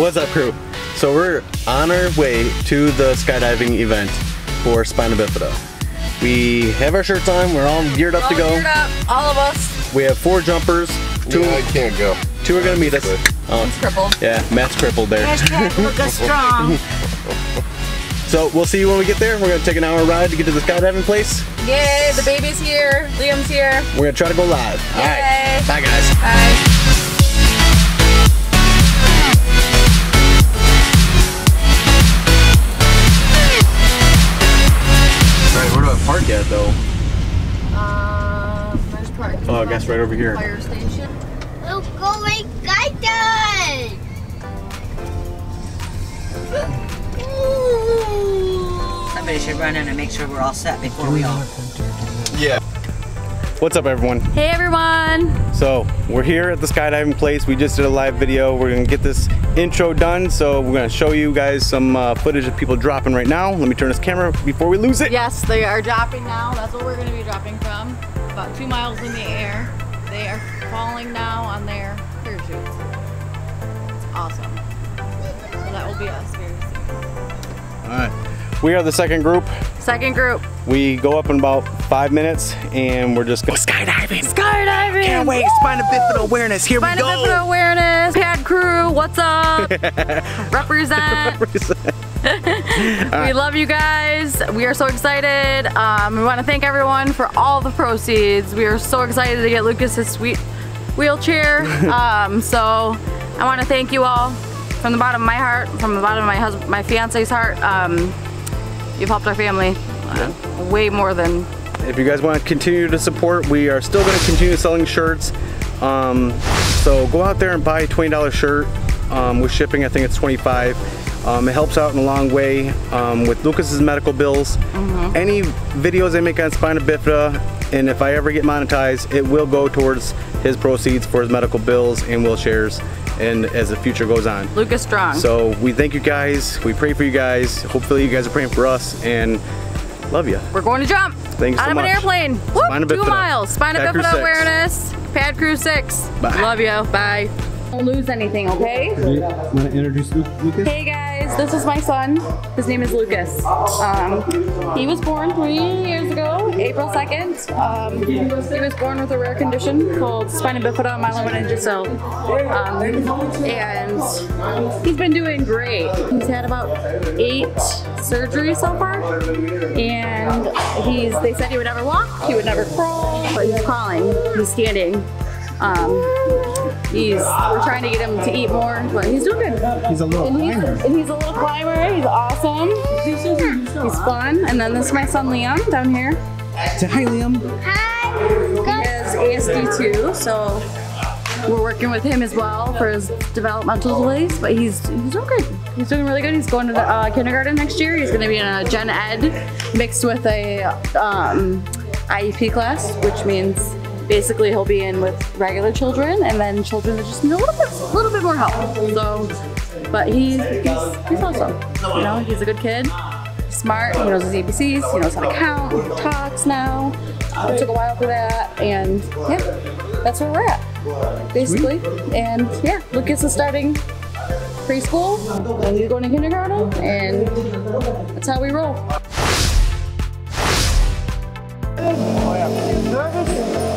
What's up, crew? So we're on our way to the skydiving event for Spina Bifida. We have our shirts on. We're all geared up to go. All of us. We have 4 jumpers. 2 can't go. 2 are gonna meet us. Matt's crippled. Yeah, Matt's crippled there. Lucas strong. So we'll see you when we get there. We're gonna take an hour ride to get to the skydiving place. Yay! The baby's here. Liam's here. We're gonna try to go live. Yay. All right. Bye, guys. Bye. Park yet though. Nice park. Oh, I guess right over here. Fire station. We'll go make guidance. Somebody should run in and make sure we're all set before we all. Yeah. What's up, everyone? Hey, everyone. So we're here at the skydiving place. We just did a live video. We're gonna get this intro done. So we're gonna show you guys some footage of people dropping right now. Let me turn this camera before we lose it. Yes, they are dropping now. That's what we're gonna be dropping from. About 2 miles in the air. They are falling now on their parachutes. It's awesome. So that will be us very soon. All right, we are the second group. Second group. We go up in about 5 minutes and we're just going skydiving. Skydiving! Can't wait. Spina Bifida awareness. Here we go. Spina Bifida awareness. Pad crew, what's up? Represent. Represent. We love you guys. We are so excited. We want to thank everyone for all the proceeds. We are so excited to get Lucas his sweet wheelchair. So I want to thank you all from the bottom of my heart, from the bottom of my fiance's heart. You've helped our family way more than. If you guys want to continue to support, we are still going to continue selling shirts. So go out there and buy a $20 shirt with shipping. I think it's $25. It helps out in a long way with Lucas's medical bills. Mm-hmm. Any videos I make on Spina Bifida, and if I ever get monetized, it will go towards his proceeds for his medical bills and wheelchairs. And as the future goes on. Lucas strong. So we thank you guys. We pray for you guys. Hopefully you guys are praying for us and love you. We're going to jump. Thanks so much. On an airplane. Whoop, Spina Bifida. 2 miles. Spina Bifida awareness. Pad crew 6. Bye. Love you. Bye. Don't lose anything, okay? You want to introduce Lucas? Hey guys, this is my son. His name is Lucas. He was born 3 years ago, April 2nd. He was born with a rare condition called Spina Bifida myelomeningocele. And he's been doing great. He's had about 8 surgeries so far. And they said he would never walk, he would never crawl, but he's crawling, he's standing. We're trying to get him to eat more, but he's doing good. He's a little climber. And he's a little climber. He's awesome. He's fun. And then this is my son Liam down here. Say hi, Liam. Hi. He is ASD2, so we're working with him as well for his developmental delays. But he's doing good. He's doing really good. He's going to the, kindergarten next year. He's going to be in a gen ed mixed with a IEP class, which means. Basically, he'll be in with regular children, and then children that just need a little bit more help. So, but he's awesome. You know, he's a good kid, smart. He knows his ABCs. He knows how to count. He talks now. It took a while for that, and yeah, that's where we're at, basically. And yeah, Lucas is starting preschool, and he's going to kindergarten, and that's how we roll. Oh, yeah. Nervous?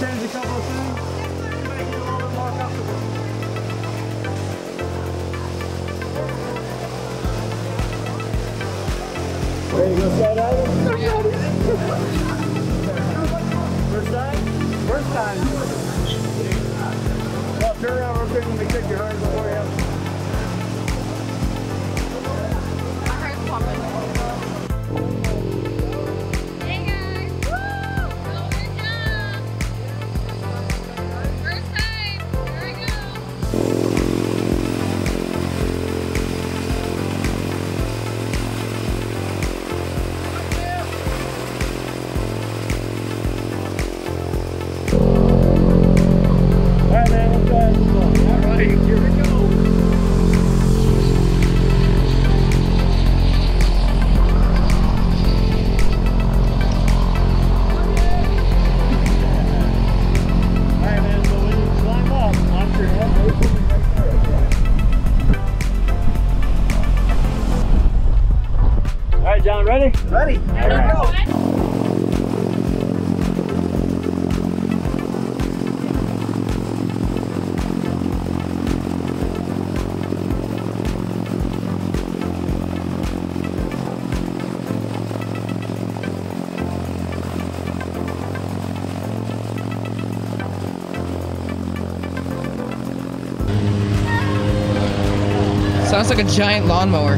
Change a couple of things, make it a little bit more comfortable. Ready to go skydiving? First time? First time. Well, turn around real quick when we take your heart before you have to. My heart's pumping. Sounds like a giant lawnmower.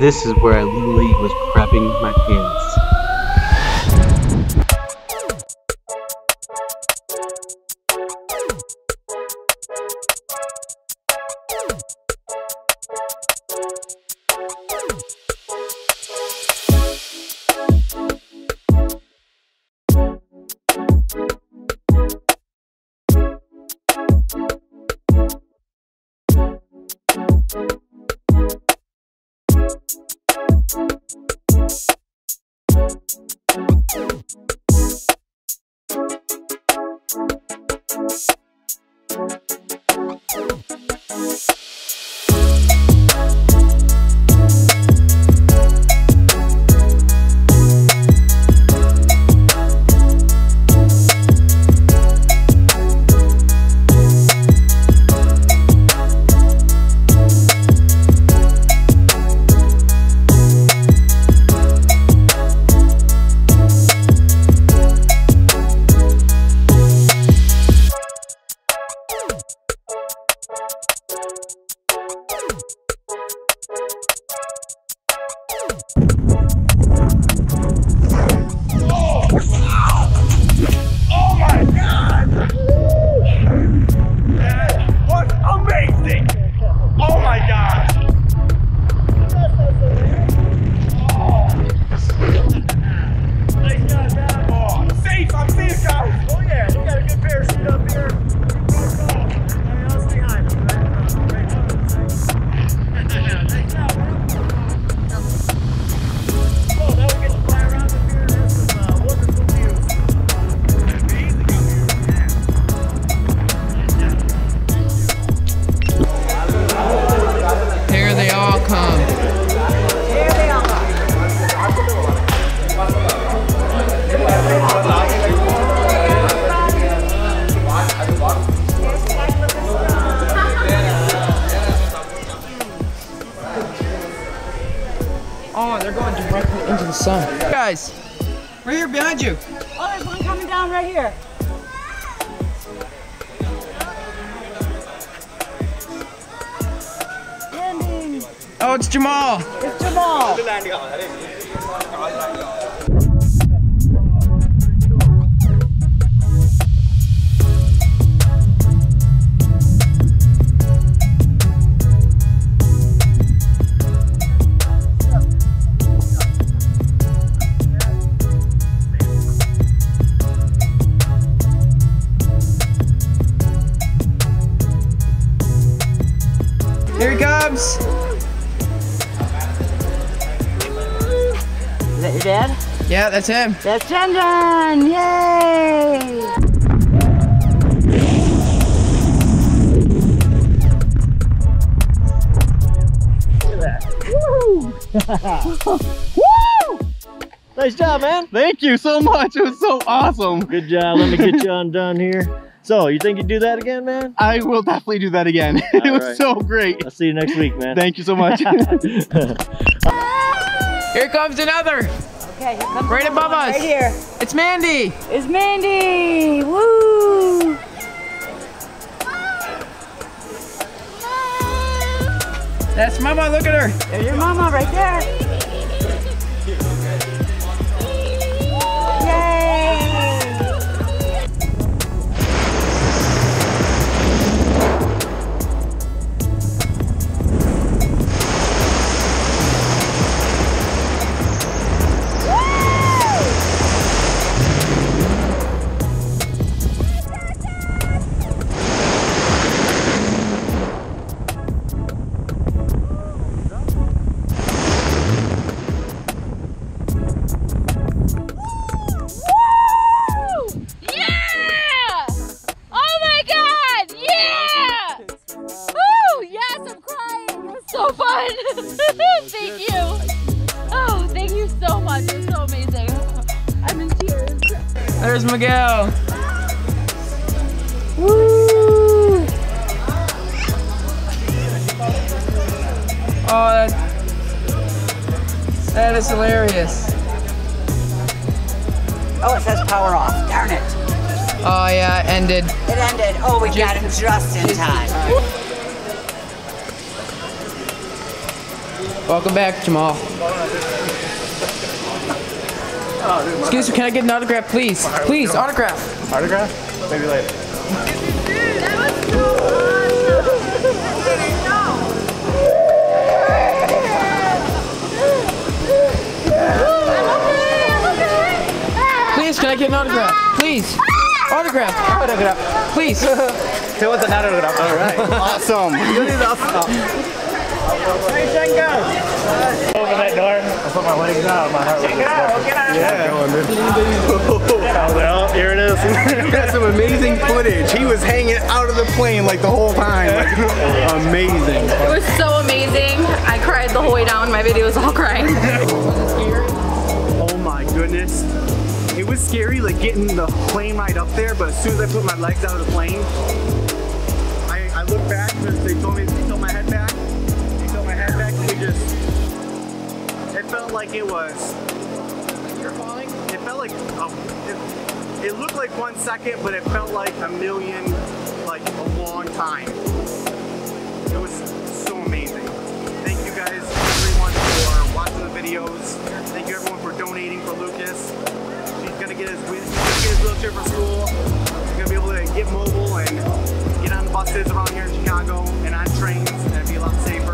This is where I literally was prepping my pants. Son. Guys, right here behind you. Oh, there's one coming down right here. Landing. Oh, it's Jamal. It's Jamal. Here he comes! that your dad? Yeah, that's him. That's John John, yay! Woo! Nice job, man. Thank you so much. It was so awesome. Good job. Let me get you undone here. So, you think you'd do that again, man? I will definitely do that again. It was so great. I'll see you next week, man. Thank you so much. Here comes another. Okay, here comes right above us. Right here. It's Mandy. It's Mandy. Woo! That's Mama, look at her. There's your Mama right there. Miguel. Woo! Oh, that is hilarious. Oh, it says power off. Darn it. Oh, yeah, it ended. It ended. Oh, we got him just in time. Welcome back, Jamal. Excuse me, can I get an autograph, please? Please, autograph. Autograph? Maybe later. Dude, that was so awesome. Please, can I get an autograph? Please. Autograph. Autograph. Please. He wants an autograph. All right. Awesome. Good enough. Hey, over that door. I put my legs out. My heart yeah. Well, here it is. We got some amazing footage. He was hanging out of the plane like the whole time. Like, amazing. It was so amazing. I cried the whole way down. My video was all crying. Was it scary? Oh my goodness. It was scary, like getting the plane right up there. But as soon as I put my legs out of the plane, I looked back because they told me to tilt my head back. It felt like it was. You're falling? It felt like, it looked like 1 second, but it felt like a million, like a long time. It was so amazing. Thank you guys, everyone, for watching the videos. Thank you everyone for donating for Lucas. She's gonna get his wheelchair for school. He's gonna be able to get mobile and get on buses around here in Chicago and on trains and be a lot safer.